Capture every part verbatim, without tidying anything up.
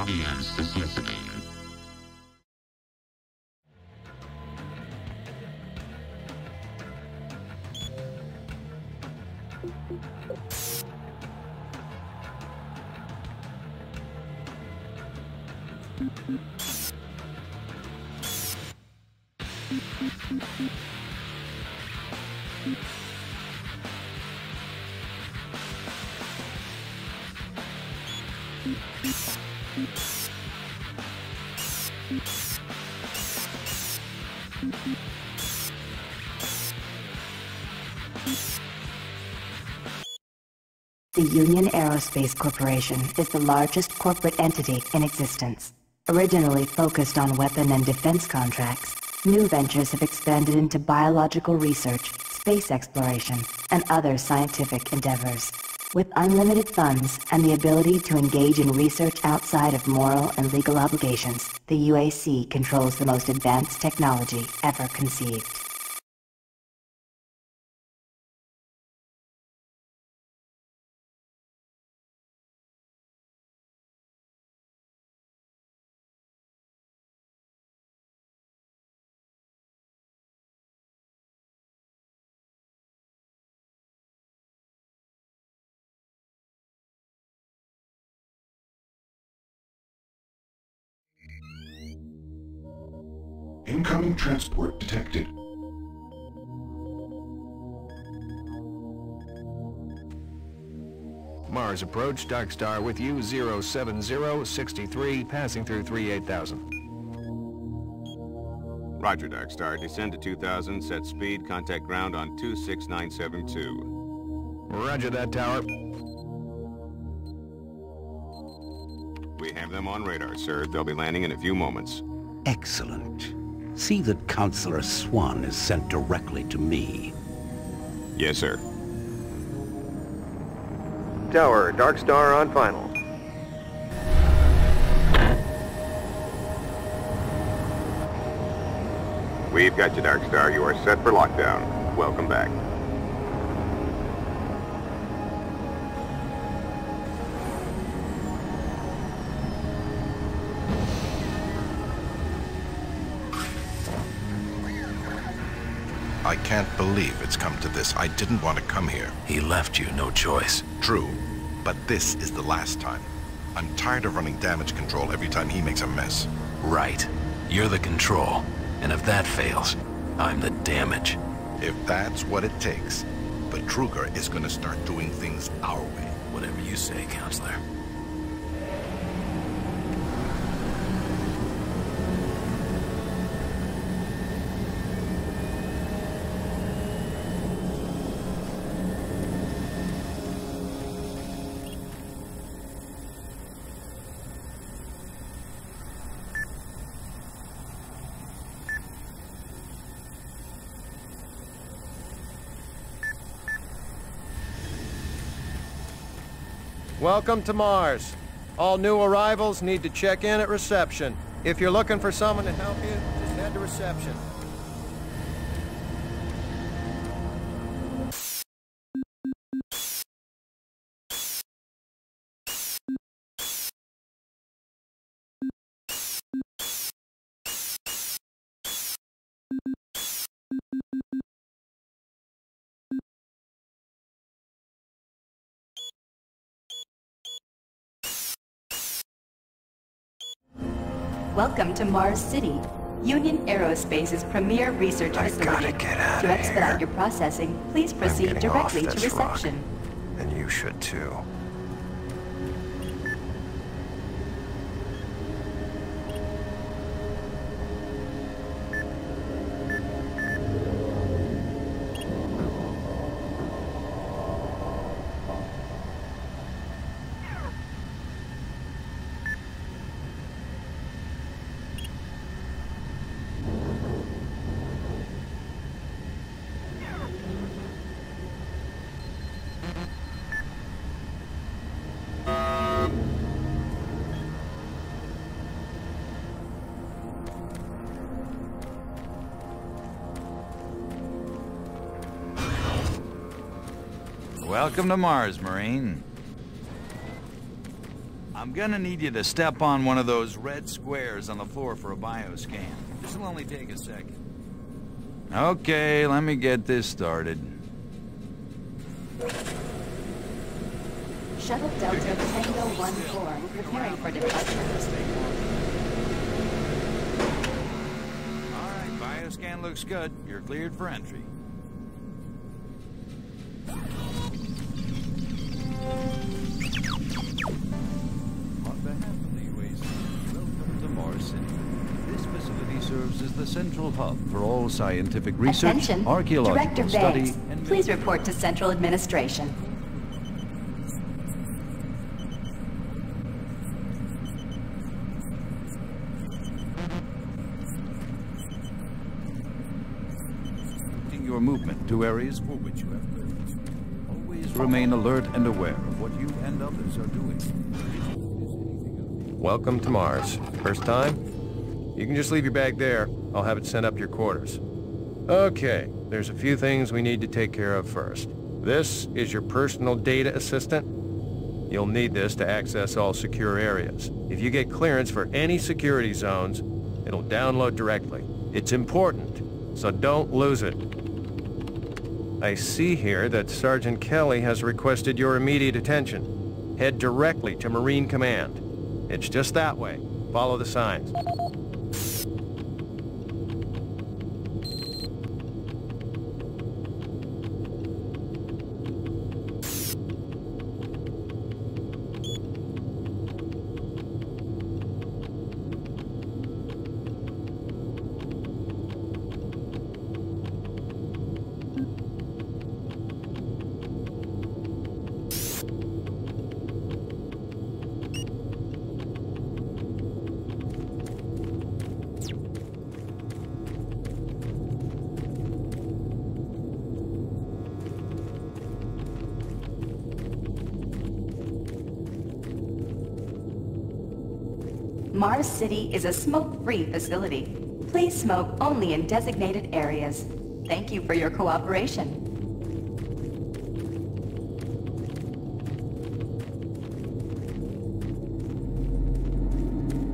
Audience is listening. The Union Aerospace Corporation is the largest corporate entity in existence. Originally focused on weapon and defense contracts, new ventures have expanded into biological research, space exploration, and other scientific endeavors. With unlimited funds and the ability to engage in research outside of moral and legal obligations, the U A C controls the most advanced technology ever conceived. Incoming transport detected. Mars approach, Darkstar with you, zero seven zero six three, passing through thirty-eight thousand. Roger, Darkstar. Descend to two thousand, set speed, contact ground on two six nine seven two. Roger that, Tower. We have them on radar, sir. They'll be landing in a few moments. Excellent. See that Counselor Swan is sent directly to me. Yes, sir. Tower, Darkstar on final. We've got you, Darkstar. You are set for lockdown. Welcome back. I can't believe it's come to this. I didn't want to come here. He left you, no choice. True, but this is the last time. I'm tired of running damage control every time he makes a mess. Right. You're the control, and if that fails, I'm the damage. If that's what it takes, but Truger is going to start doing things our way. Whatever you say, Counselor. Welcome to Mars. All new arrivals need to check in at reception. If you're looking for someone to help you, just head to reception. Welcome to Mars City, Union Aerospace's premier research facility. I gotta get out of here. To expedite your processing, please proceed directly to reception. Rock. And you should too. Welcome to Mars, Marine. I'm gonna need you to step on one of those red squares on the floor for a bioscan. This'll only take a second. Okay, let me get this started. Shuttle Delta Tango one four preparing for departure. Alright, bioscan looks good. You're cleared for entry. Serves as the central hub for all scientific research, archaeological study, and... Please report to Central Administration. ...your movement to areas for which you have privilege. Always remain alert and aware of what you and others are doing. Welcome to Mars. First time? You can just leave your bag there. I'll have it sent up your quarters. Okay, there's a few things we need to take care of first. This is your personal data assistant. You'll need this to access all secure areas. If you get clearance for any security zones, it'll download directly. It's important, so don't lose it. I see here that Sergeant Kelly has requested your immediate attention. Head directly to Marine Command. It's just that way. Follow the signs. Mars City is a smoke-free facility. Please smoke only in designated areas. Thank you for your cooperation.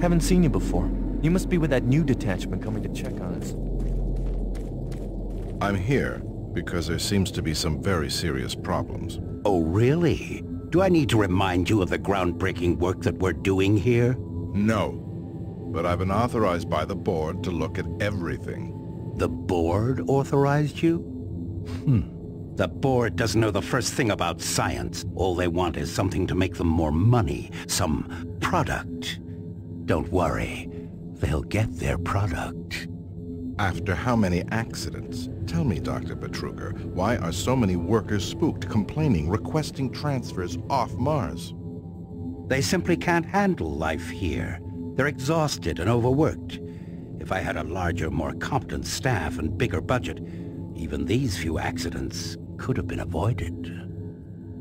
Haven't seen you before. You must be with that new detachment coming to check on us. I'm here because there seems to be some very serious problems. Oh, really? Do I need to remind you of the groundbreaking work that we're doing here? No, but I've been authorized by the board to look at everything. The board authorized you? Hmm. The board doesn't know the first thing about science. All they want is something to make them more money, some product. Don't worry, they'll get their product. After how many accidents? Tell me, Doctor Betruger, why are so many workers spooked, complaining, requesting transfers off Mars? They simply can't handle life here. They're exhausted and overworked. If I had a larger, more competent staff and bigger budget, even these few accidents could have been avoided.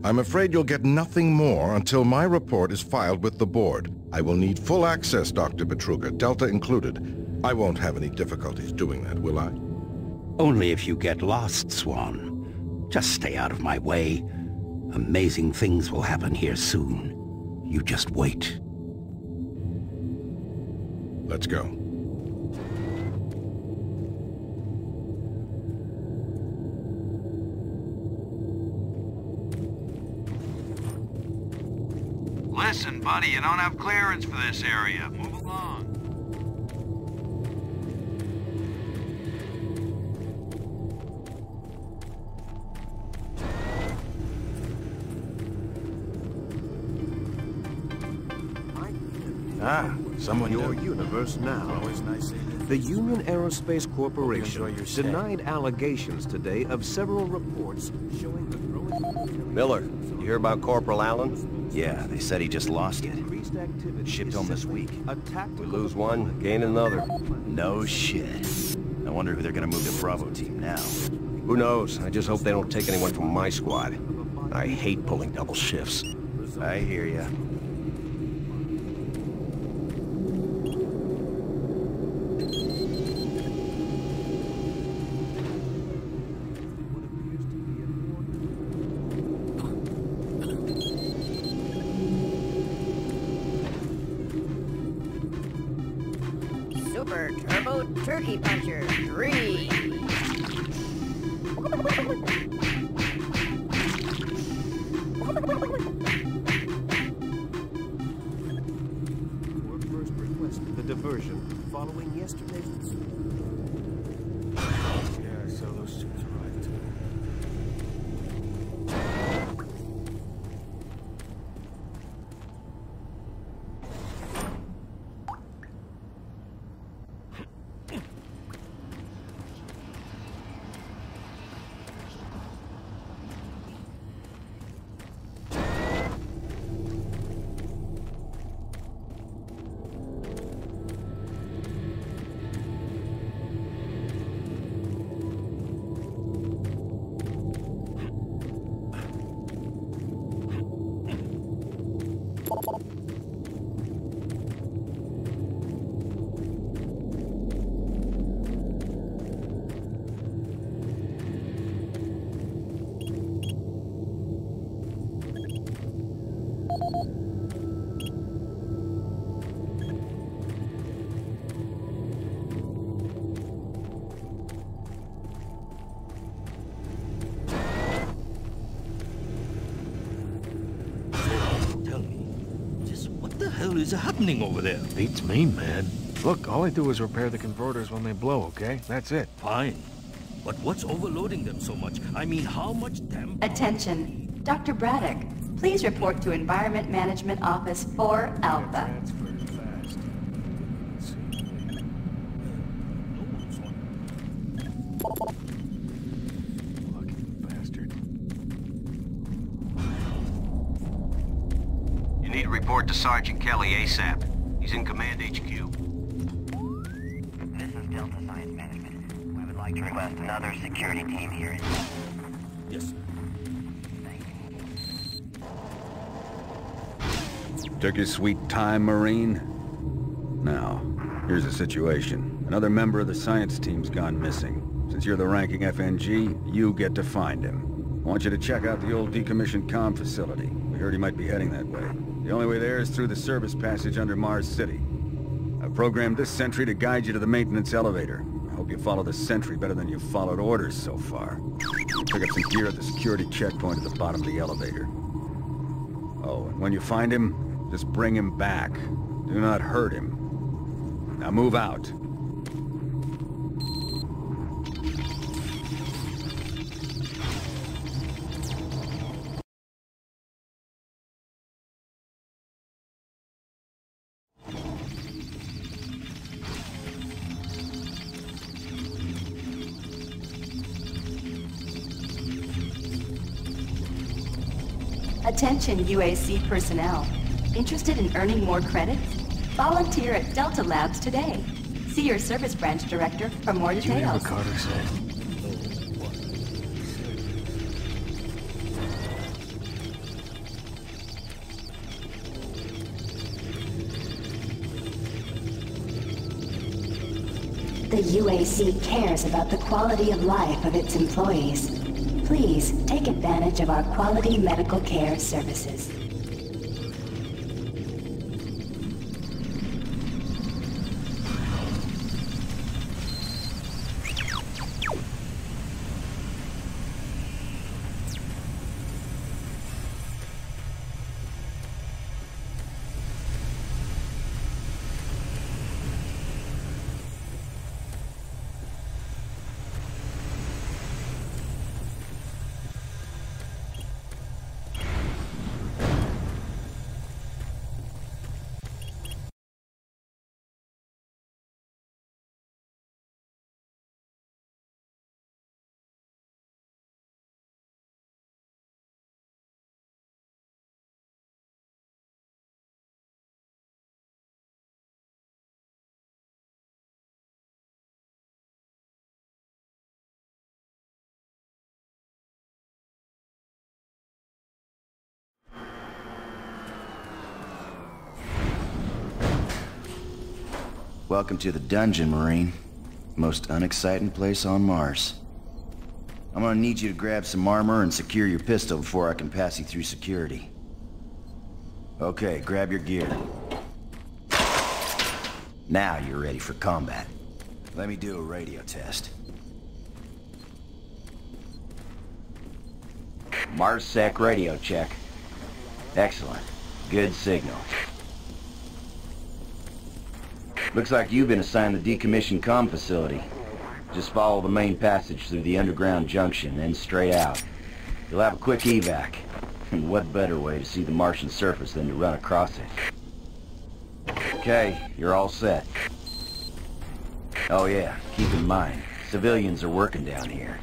I'm afraid you'll get nothing more until my report is filed with the board. I will need full access, Doctor Betruger, Delta included. I won't have any difficulties doing that, will I? Only if you get lost, Swan. Just stay out of my way. Amazing things will happen here soon. You just wait. Let's go. Listen, buddy, you don't have clearance for this area. Move along. Ah, someone your universe now. The Union Aerospace Corporation denied allegations today of several reports showing the growing... Miller, you hear about Corporal Allen? Yeah, they said he just lost it. Shipped home this week. We lose one, gain another. No shit. I wonder who they're gonna move to Bravo Team now. Who knows? I just hope they don't take anyone from my squad. I hate pulling double shifts. I hear ya. Turkey Puncher three. Your first request, the diversion following yesterday's. Yeah, so those suits arrived today. Is happening over there? Beats me, man. Look, all I do is repair the converters when they blow, okay? That's it. Fine. But what's overloading them so much? I mean, how much damn... Attention. Doctor Braddock, please report to Environment Management Office four Alpha. Report to Sergeant Kelly ASAP. He's in Command H Q. This is Delta Science Management. We would like to request another security team here in... Yes, sir. Thank you. Took your sweet time, Marine. Now, here's the situation. Another member of the science team's gone missing. Since you're the ranking F N G, you get to find him. I want you to check out the old decommissioned comm facility. We heard he might be heading that way. The only way there is through the service passage under Mars City. I've programmed this sentry to guide you to the maintenance elevator. I hope you follow the sentry better than you've followed orders so far. Pick up some gear at the security checkpoint at the bottom of the elevator. Oh, and when you find him, just bring him back. Do not hurt him. Now move out. Attention U A C personnel. Interested in earning more credits? Volunteer at Delta Labs today. See your service branch director for more details. You Carter said. The U A C cares about the quality of life of its employees. Please take advantage of our quality medical care services. Welcome to the dungeon, Marine. Most unexciting place on Mars. I'm gonna need you to grab some armor and secure your pistol before I can pass you through security. Okay, grab your gear. Now you're ready for combat. Let me do a radio test. MarSec radio check. Excellent. Good signal. Looks like you've been assigned the decommissioned comm facility. Just follow the main passage through the underground junction, then straight out. You'll have a quick evac. And what better way to see the Martian surface than to run across it? Okay, you're all set. Oh yeah, keep in mind, civilians are working down here.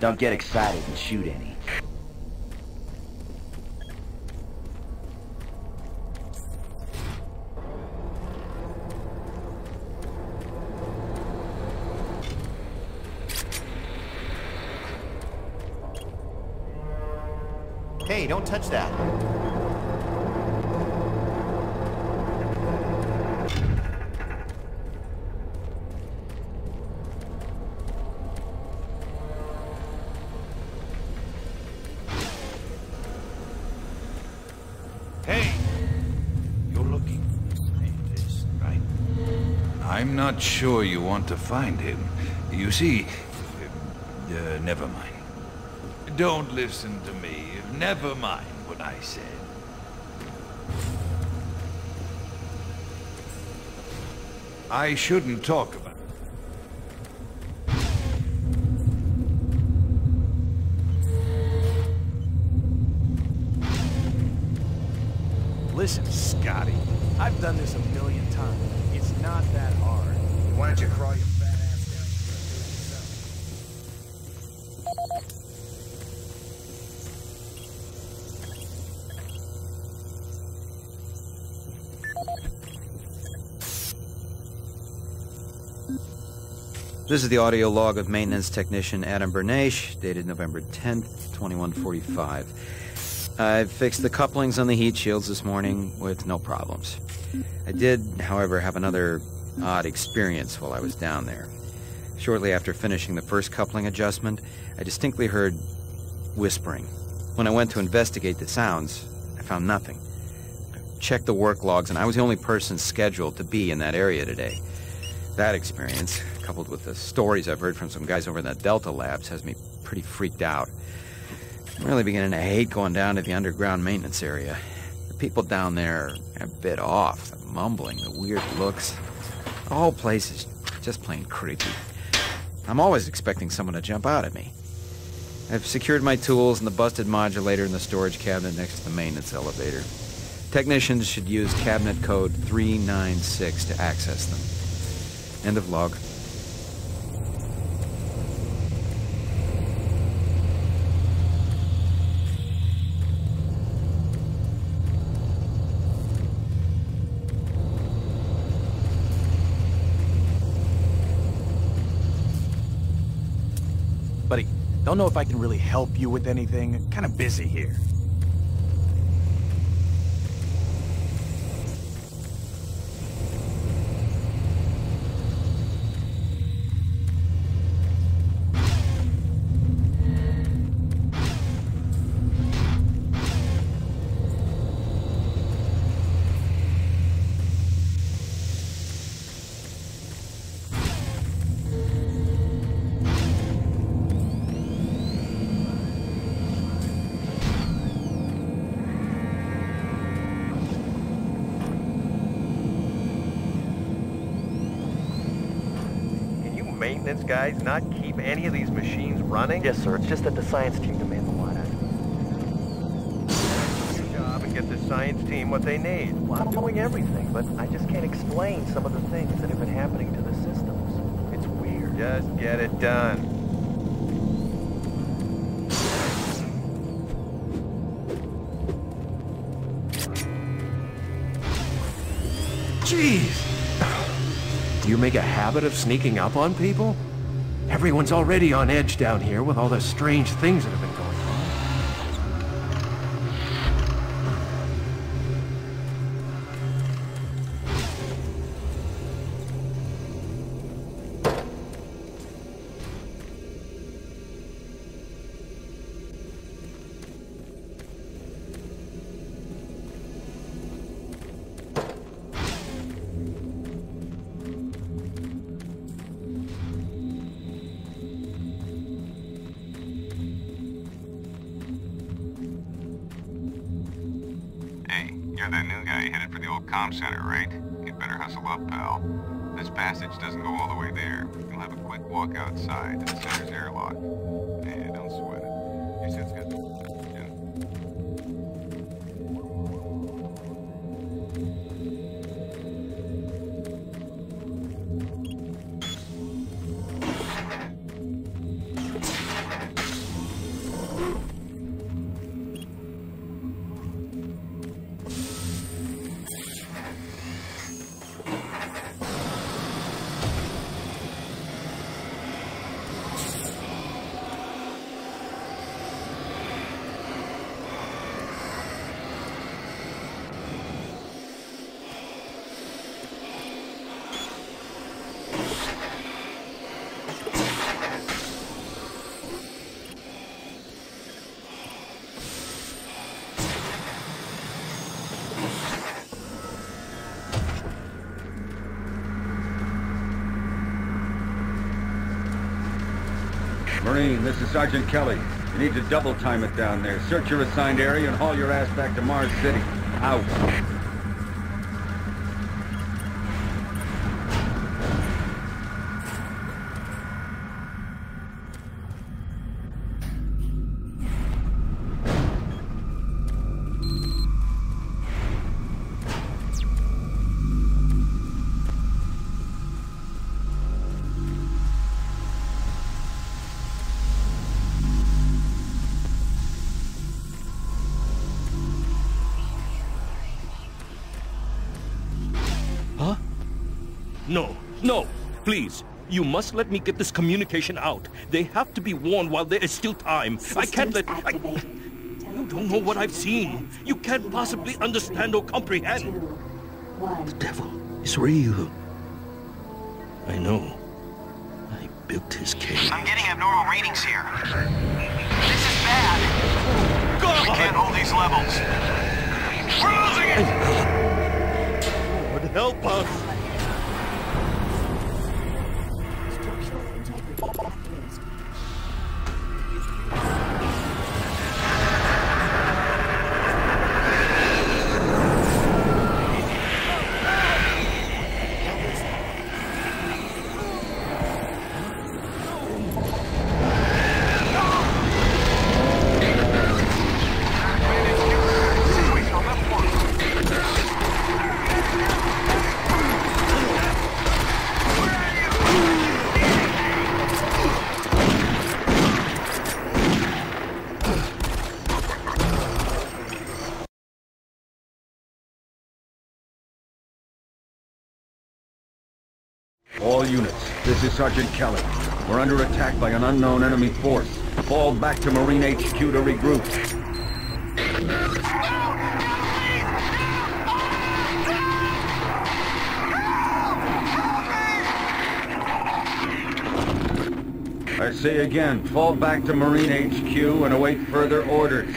Don't get excited and shoot any. Hey, don't touch that. Hey! You're looking for the scientist, right? I'm not sure you want to find him. You see... Uh, never mind. Don't listen to me. Never mind what I said. I shouldn't talk about it. Listen, Scotty. I've done this a million times. It's not that hard. Why don't you crawl your... This is the audio log of maintenance technician Adam Bernache, dated November tenth, twenty-one forty-five. I fixed the couplings on the heat shields this morning with no problems. I did, however, have another odd experience while I was down there. Shortly after finishing the first coupling adjustment, I distinctly heard whispering. When I went to investigate the sounds, I found nothing. I checked the work logs, and I was the only person scheduled to be in that area today. That experience, coupled with the stories I've heard from some guys over in the Delta Labs, has me pretty freaked out. I'm really beginning to hate going down to the underground maintenance area. The people down there are a bit off. The mumbling, the weird looks. The whole place is just plain creepy. I'm always expecting someone to jump out at me. I've secured my tools and the busted modulator in the storage cabinet next to the maintenance elevator. Technicians should use cabinet code three nine six to access them. End of log. Buddy, don't know if I can really help you with anything. Kind of busy here. Maintenance guys not keep any of these machines running? Yes, sir. It's just that the science team demands a lot out of you. Good job and get the science team what they need. Well, I'm doing everything, but I just can't explain some of the things that have been happening to the systems. It's weird. Just get it done. Jeez! Do you make a habit of sneaking up on people? Everyone's already on edge down here with all the strange things that have been going You're that new guy headed for the old comm center, right? You'd better hustle up, pal. This passage doesn't go all the way there. You'll have a quick walk outside to the center's airlock. Hey, don't sweat it. Your suit's got the... Marine, this is Sergeant Kelly. You need to double time it down there. Search your assigned area and haul your ass back to Mars City. Out. No, no, please. You must let me get this communication out. They have to be warned while there is still time. Systems I can't let... I, you don't know what I've seen. You can't possibly understand or comprehend. Two, the devil is real. I know. I built his cage. I'm getting abnormal readings here. This is bad. God. We can't hold these levels. We're losing it! Lord, help us. All units, this is Sergeant Kelly. We're under attack by an unknown enemy force. Fall back to Marine H Q to regroup. No! No, please! No! No! Help! Help me! I say again, fall back to Marine H Q and await further orders.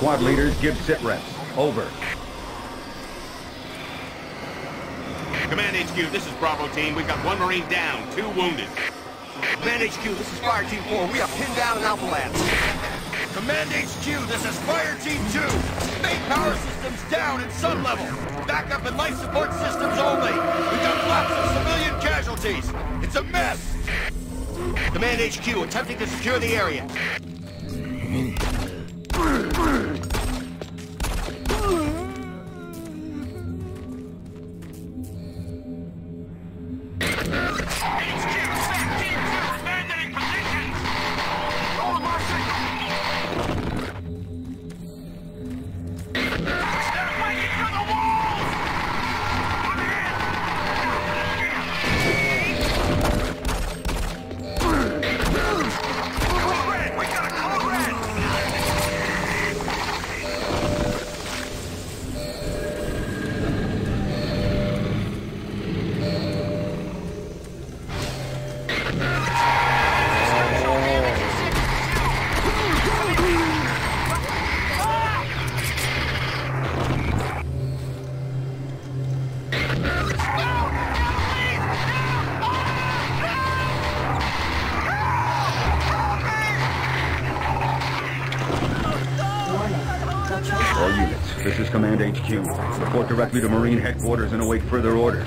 Squad leaders, give sit reps. Over. Command H Q, this is Bravo Team. We've got one Marine down, two wounded. Command H Q, this is Fire Team four. We are pinned down in Alpha Labs. Command H Q, this is Fire Team two. Main power systems down at sun level. Backup and life support systems only. We've got lots of civilian casualties. It's a mess. Command H Q, attempting to secure the area. This is Command H Q. Report directly to Marine Headquarters and await further orders.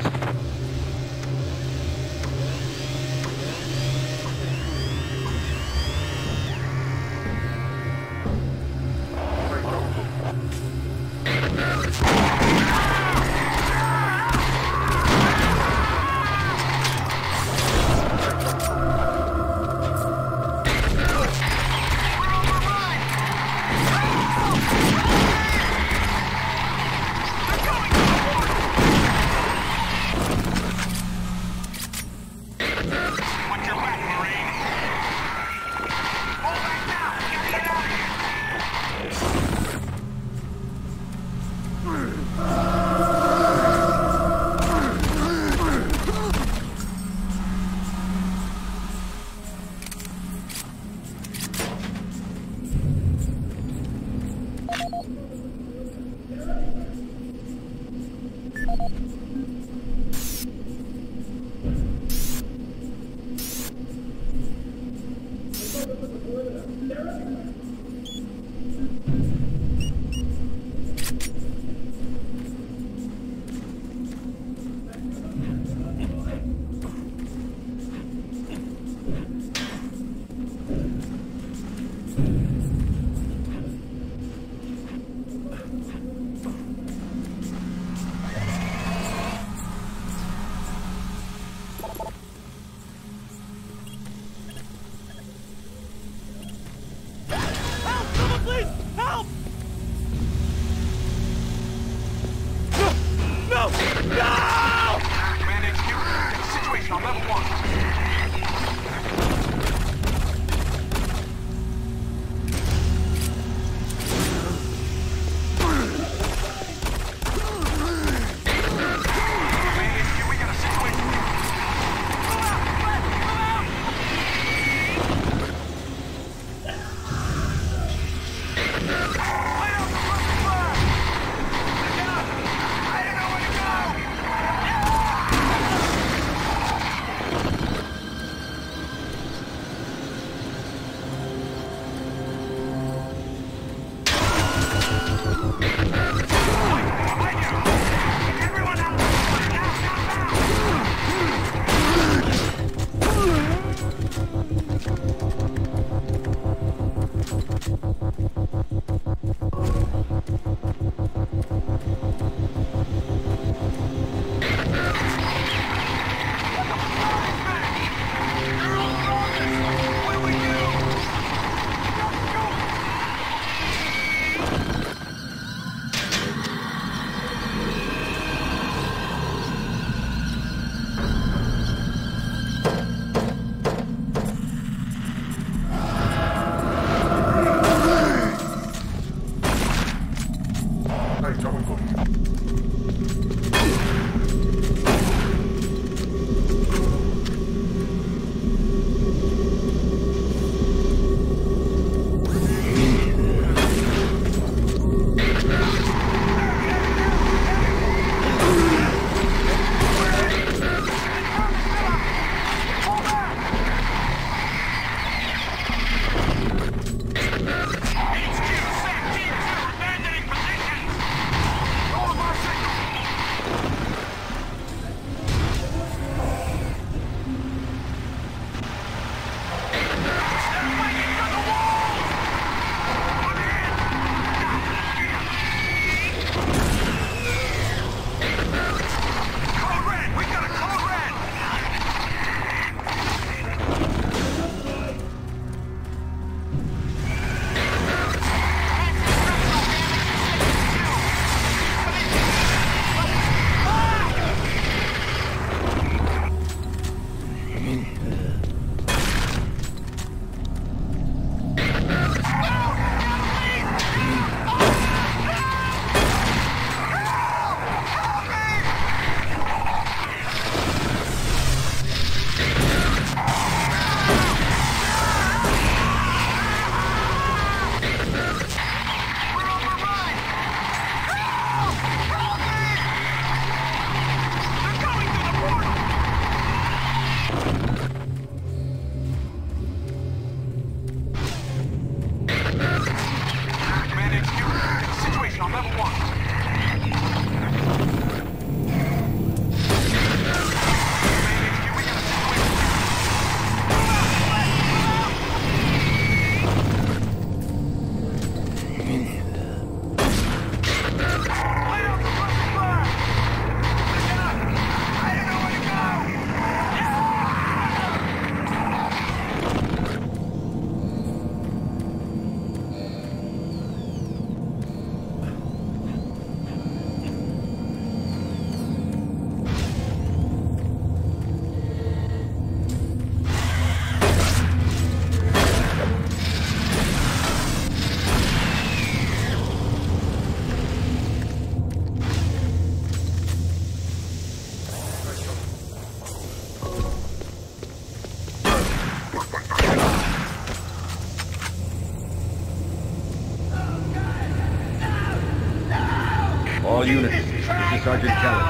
All units, this is Sergeant Kelly.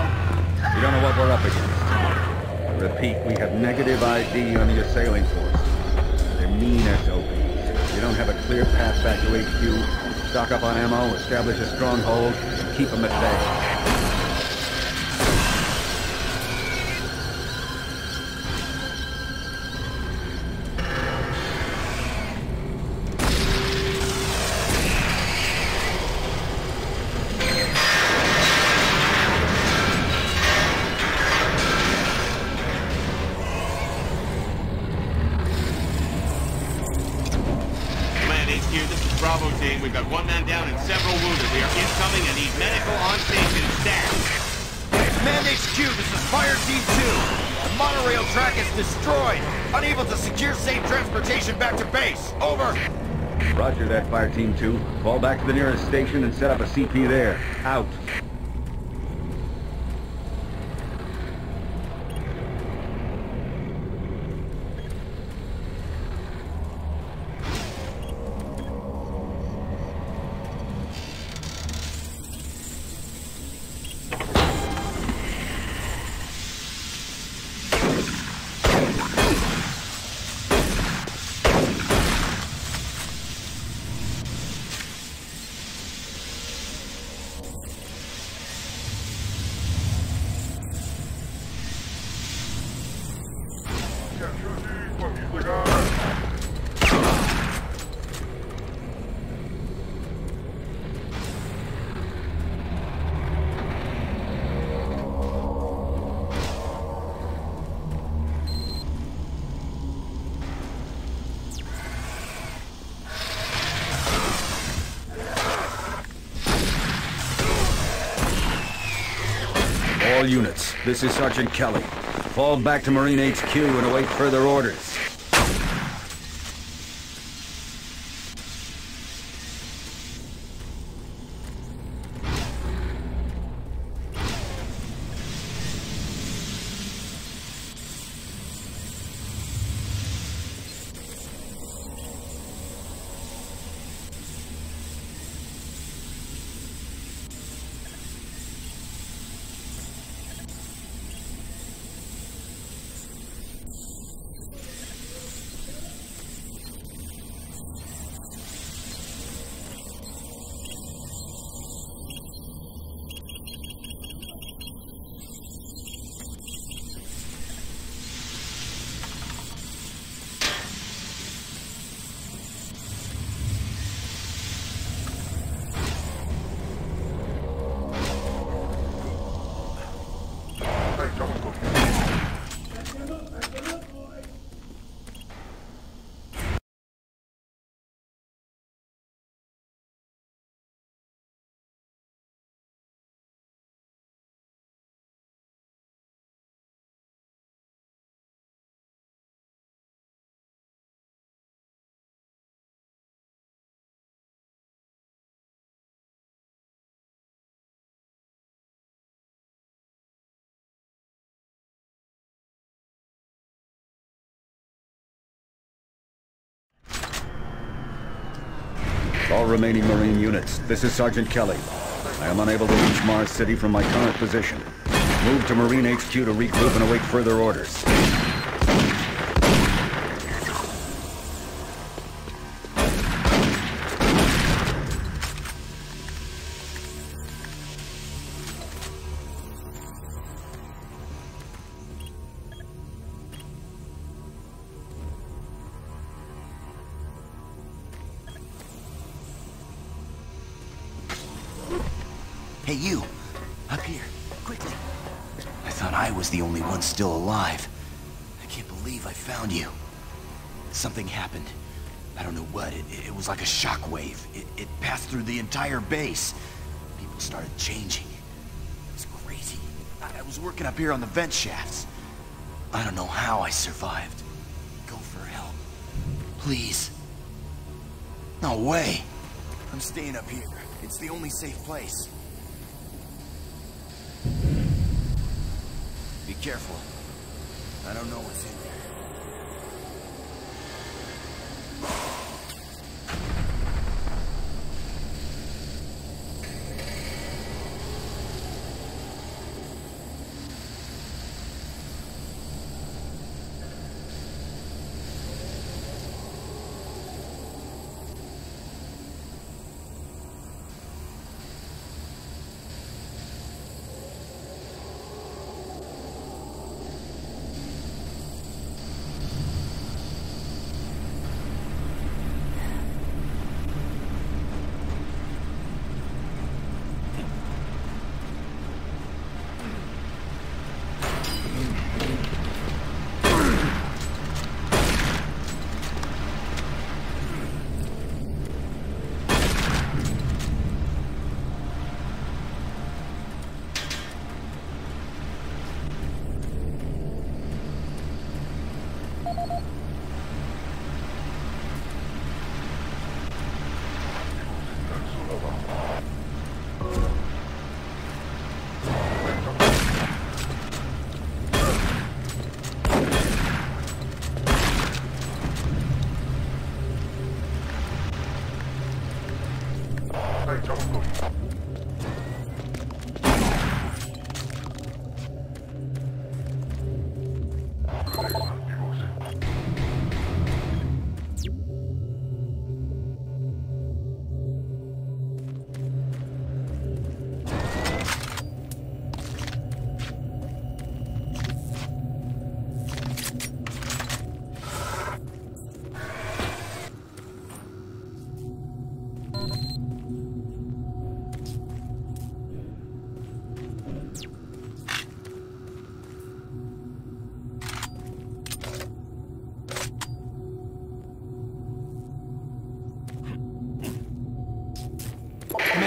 We don't know what we're up against. I repeat, we have negative I D on the assailing force. They're mean S O Bs. We don't have a clear path back to H Q. Stock up on ammo, establish a stronghold, and keep them at bay. Fire Team two, fall back to the nearest station and set up a C P there. Out. All units, this is Sergeant Kelly. Fall back to Marine H Q and await further orders. All remaining Marine units, this is Sergeant Kelly. I am unable to reach Mars City from my current position. Move to Marine H Q to regroup and await further orders. Still alive. I can't believe I found you. Something happened. I don't know what. It, it was like a shockwave. It, it passed through the entire base. People started changing. It was crazy. I, I was working up here on the vent shafts. I don't know how I survived. Go for help. Please. No way. I'm staying up here. It's the only safe place. Be careful. I don't know what's in there.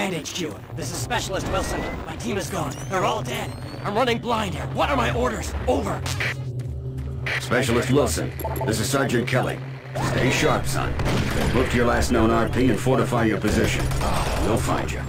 H Q. This is Specialist Wilson. My team is gone. They're all dead. I'm running blind here. What are my orders? Over. Specialist Wilson, this is Sergeant Kelly. Stay sharp, son. Look to your last known R P and fortify your position. They'll find you.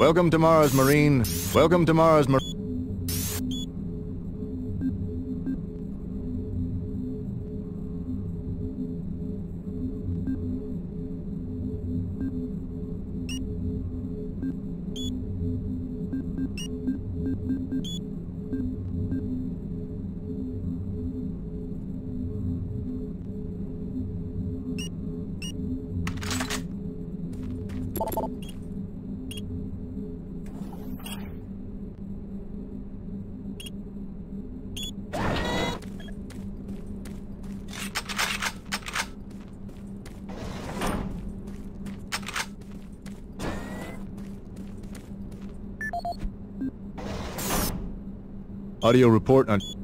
Welcome to Mars, Marine. Welcome to Mars, Marine. Audio report on...